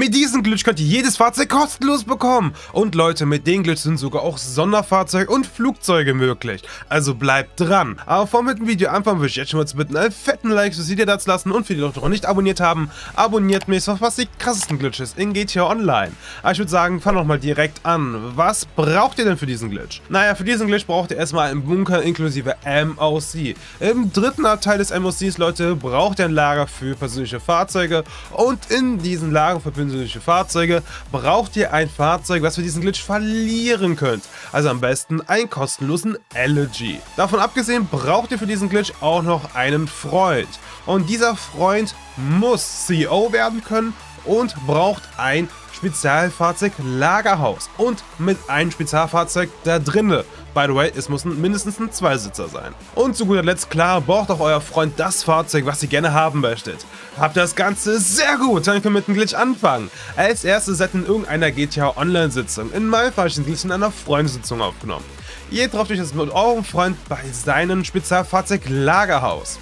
Mit diesem Glitch könnt ihr jedes Fahrzeug kostenlos bekommen. Und Leute, mit den Glitch sind sogar auch Sonderfahrzeuge und Flugzeuge möglich. Also bleibt dran. Aber vor dem Video anfangen würde ich jetzt schon mal zu bitten, einen fetten Like fürs Video da zu lassen. Und für die Leute, die noch nicht abonniert haben, abonniert mich, was die krassesten Glitches in GTA Online. Aber ich würde sagen, fangen wir mal direkt an. Was braucht ihr denn für diesen Glitch? Naja, für diesen Glitch braucht ihr erstmal einen Bunker inklusive MOC. Im dritten Abteil des MOCs, Leute, braucht ihr ein Lager für persönliche Fahrzeuge. Und in diesen Lager für persönliche Fahrzeuge braucht ihr ein Fahrzeug, was für diesen Glitch verlieren könnt. Also am besten einen kostenlosen Elegy. Davon abgesehen braucht ihr für diesen Glitch auch noch einen Freund. Und dieser Freund muss CEO werden können und braucht ein Spezialfahrzeug Lagerhaus und mit einem Spezialfahrzeug da drinne. By the way, es muss mindestens ein Zweisitzer sein. Und zu guter Letzt, klar, braucht auch euer Freund das Fahrzeug, was ihr gerne haben möchtet. Habt ihr das Ganze? Sehr gut, dann können wir mit dem Glitch anfangen. Als erstes seid ihr in irgendeiner GTA Online Sitzung. In meinem Fall ist ein Glitch in einer Freundesitzung aufgenommen. Ihr trefft euch jetzt mit eurem Freund bei seinem Spezialfahrzeug Lagerhaus.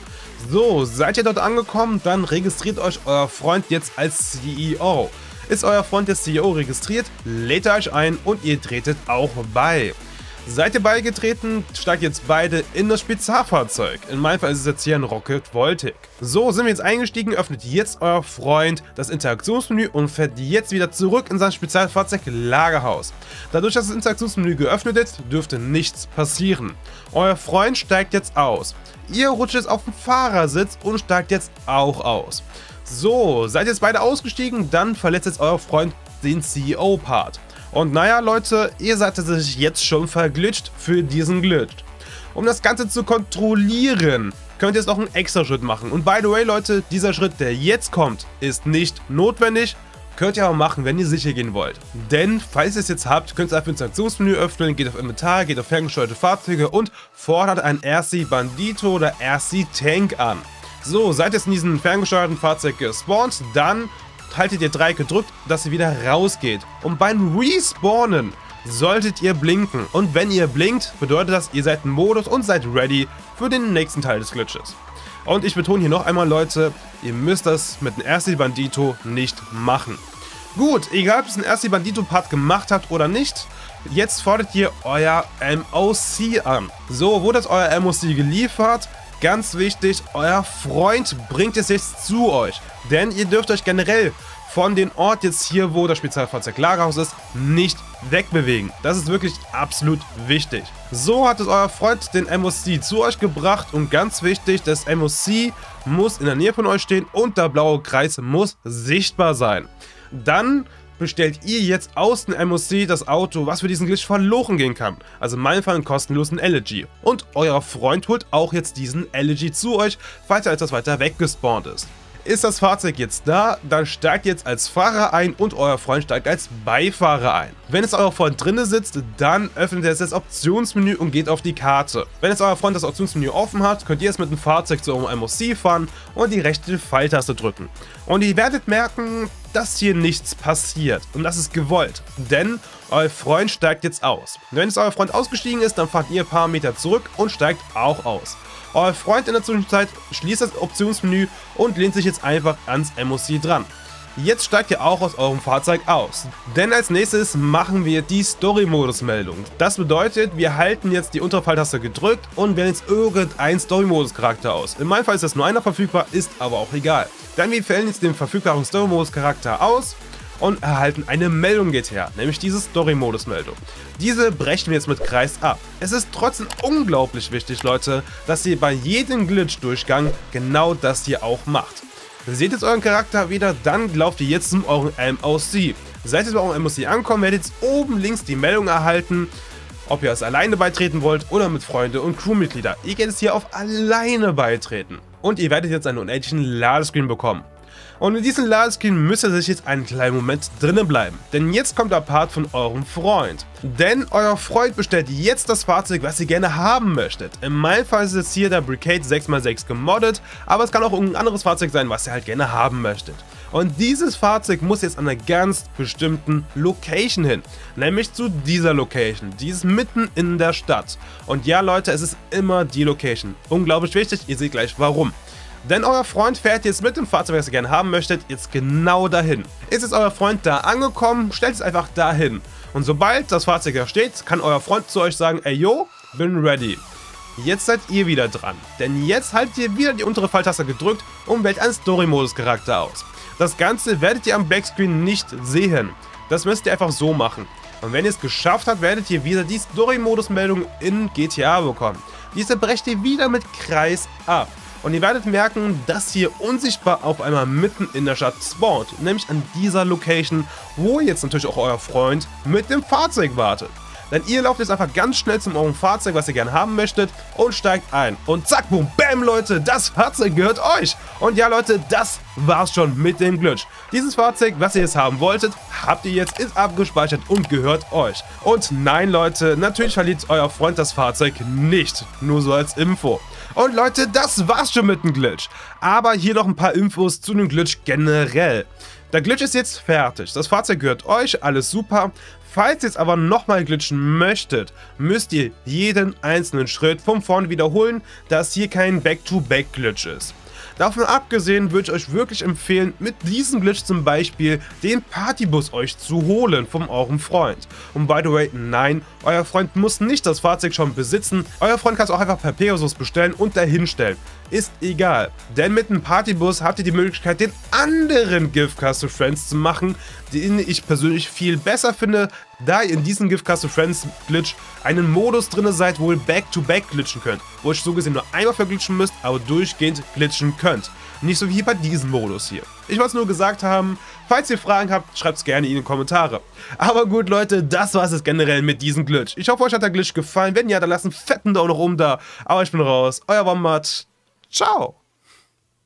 So, seid ihr dort angekommen, dann registriert euch euer Freund jetzt als CEO. Ist euer Freund des CEO registriert, lädt er euch ein und ihr tretet auch bei. Seid ihr beigetreten, steigt jetzt beide in das Spezialfahrzeug. In meinem Fall ist es jetzt hier ein Rocket Voltic. So, sind wir jetzt eingestiegen, öffnet jetzt euer Freund das Interaktionsmenü und fährt jetzt wieder zurück in sein Spezialfahrzeug Lagerhaus. Dadurch, dass das Interaktionsmenü geöffnet ist, dürfte nichts passieren. Euer Freund steigt jetzt aus. Ihr rutscht jetzt auf den Fahrersitz und steigt jetzt auch aus. So, seid jetzt beide ausgestiegen, dann verlässt jetzt euer Freund den CEO-Part. Und naja Leute, ihr seid sich jetzt schon verglitscht für diesen Glitch. Um das Ganze zu kontrollieren, könnt ihr jetzt noch einen extra Schritt machen. Und by the way Leute, dieser Schritt, der jetzt kommt, ist nicht notwendig. Könnt ihr aber machen, wenn ihr sicher gehen wollt. Denn, falls ihr es jetzt habt, könnt ihr einfach das Interaktionsmenü öffnen, geht auf Inventar, geht auf ferngesteuerte Fahrzeuge und fordert einen RC-Bandito oder RC-Tank an. So, seid ihr in diesem ferngesteuerten Fahrzeug gespawnt, dann haltet ihr 3 gedrückt, dass ihr wieder rausgeht. Und beim Respawnen solltet ihr blinken. Und wenn ihr blinkt, bedeutet das, ihr seid im Modus und seid ready für den nächsten Teil des Glitches. Und ich betone hier noch einmal, Leute, ihr müsst das mit einem RC-Bandito nicht machen. Gut, egal ob ihr einen RC-Bandito-Part gemacht habt oder nicht, jetzt fordert ihr euer MOC an. So, wurde jetzt euer MOC geliefert? Ganz wichtig, euer Freund bringt es jetzt zu euch, denn ihr dürft euch generell von dem Ort jetzt hier, wo das Spezialfahrzeug Lagerhaus ist, nicht wegbewegen. Das ist wirklich absolut wichtig. So hat es euer Freund den MOC zu euch gebracht und ganz wichtig, das MOC muss in der Nähe von euch stehen und der blaue Kreis muss sichtbar sein. Dann bestellt ihr jetzt aus dem MOC das Auto, was für diesen Glitch verloren gehen kann. Also in meinem Fall einen kostenlosen Elegy. Und euer Freund holt auch jetzt diesen Elegy zu euch, falls er etwas weiter weg gespawnt ist. Ist das Fahrzeug jetzt da, dann steigt ihr jetzt als Fahrer ein und euer Freund steigt als Beifahrer ein. Wenn jetzt euer Freund drinnen sitzt, dann öffnet ihr jetzt das Optionsmenü und geht auf die Karte. Wenn jetzt euer Freund das Optionsmenü offen hat, könnt ihr jetzt mit dem Fahrzeug zu eurem MOC fahren und die rechte Pfeiltaste drücken. Und ihr werdet merken, dass hier nichts passiert und das ist gewollt, denn euer Freund steigt jetzt aus. Wenn jetzt euer Freund ausgestiegen ist, dann fahrt ihr ein paar Meter zurück und steigt auch aus. Euer Freund in der Zwischenzeit schließt das Optionsmenü und lehnt sich jetzt einfach ans MOC dran. Jetzt steigt ihr auch aus eurem Fahrzeug aus, denn als nächstes machen wir die Story-Modus-Meldung. Das bedeutet, wir halten jetzt die Unterpfeiltaste gedrückt und wählen jetzt irgendeinen Story-Modus-Charakter aus. In meinem Fall ist das nur einer verfügbar, ist aber auch egal. Dann wir wählen jetzt den verfügbaren Story-Modus-Charakter aus und erhalten eine Meldung geht her, nämlich diese Story-Modus-Meldung. Diese brechen wir jetzt mit Kreis ab. Es ist trotzdem unglaublich wichtig, Leute, dass ihr bei jedem Glitch-Durchgang genau das hier auch macht. Seht jetzt euren Charakter wieder, dann lauft ihr jetzt zu eurem MOC. Seid ihr bei eurem MOC ankommen, werdet jetzt oben links die Meldung erhalten, ob ihr als alleine beitreten wollt oder mit Freunden und Crewmitgliedern. Ihr geht jetzt hier auf alleine beitreten und ihr werdet jetzt einen unendlichen Ladescreen bekommen. Und in diesem Ladescreen müsst ihr sich jetzt einen kleinen Moment drinnen bleiben, denn jetzt kommt der Part von eurem Freund. Denn euer Freund bestellt jetzt das Fahrzeug, was ihr gerne haben möchtet. In meinem Fall ist es hier der Brickade 6x6 gemoddet, aber es kann auch irgendein anderes Fahrzeug sein, was ihr halt gerne haben möchtet. Und dieses Fahrzeug muss jetzt an einer ganz bestimmten Location hin, nämlich zu dieser Location, die ist mitten in der Stadt. Und ja Leute, es ist immer die Location. Unglaublich wichtig, ihr seht gleich warum. Denn euer Freund fährt jetzt mit dem Fahrzeug, das ihr gerne haben möchtet, jetzt genau dahin. Ist jetzt euer Freund da angekommen, stellt es einfach dahin. Und sobald das Fahrzeug da steht, kann euer Freund zu euch sagen, ey yo, bin ready. Jetzt seid ihr wieder dran. Denn jetzt haltet ihr wieder die untere Pfeiltaste gedrückt und wählt einen Story-Modus-Charakter aus. Das Ganze werdet ihr am Blackscreen nicht sehen. Das müsst ihr einfach so machen. Und wenn ihr es geschafft habt, werdet ihr wieder die Story-Modus-Meldung in GTA bekommen. Diese brecht ihr wieder mit Kreis ab. Und ihr werdet merken, dass hier unsichtbar auf einmal mitten in der Stadt spawnt. Nämlich an dieser Location, wo jetzt natürlich auch euer Freund mit dem Fahrzeug wartet. Denn ihr lauft jetzt einfach ganz schnell zum eurem Fahrzeug, was ihr gerne haben möchtet, und steigt ein. Und zack, boom, bam, Leute, das Fahrzeug gehört euch. Und ja, Leute, das war's schon mit dem Glitch. Dieses Fahrzeug, was ihr jetzt haben wolltet, habt ihr jetzt, ist abgespeichert und gehört euch. Und nein, Leute, natürlich verliert euer Freund das Fahrzeug nicht. Nur so als Info. Und Leute, das war's schon mit dem Glitch. Aber hier noch ein paar Infos zu dem Glitch generell. Der Glitch ist jetzt fertig. Das Fahrzeug gehört euch, alles super. Falls ihr jetzt aber nochmal glitchen möchtet, müsst ihr jeden einzelnen Schritt von vorn wiederholen, da es hier kein Back-to-Back-Glitch ist. Davon abgesehen würde ich euch wirklich empfehlen, mit diesem Glitch zum Beispiel den Partybus euch zu holen von eurem Freund. Und by the way, nein, euer Freund muss nicht das Fahrzeug schon besitzen, euer Freund kann es auch einfach per Pegasus bestellen und dahinstellen. Ist egal, denn mit dem Partybus habt ihr die Möglichkeit, den anderen Giftkasten Friends zu machen, den ich persönlich viel besser finde, da ihr in diesem Giftkasten Friends Glitch einen Modus drin seid, wo ihr Back-to-Back glitchen könnt, wo ihr so gesehen nur einmal verglitschen müsst, aber durchgehend glitchen könnt. Nicht so wie bei diesem Modus hier. Ich wollte es nur gesagt haben, falls ihr Fragen habt, schreibt es gerne in die Kommentare. Aber gut, Leute, das war es jetzt generell mit diesem Glitch. Ich hoffe, euch hat der Glitch gefallen. Wenn ja, dann lasst einen fetten Daumen nach oben da. Aber ich bin raus, euer Wombat. Ciao!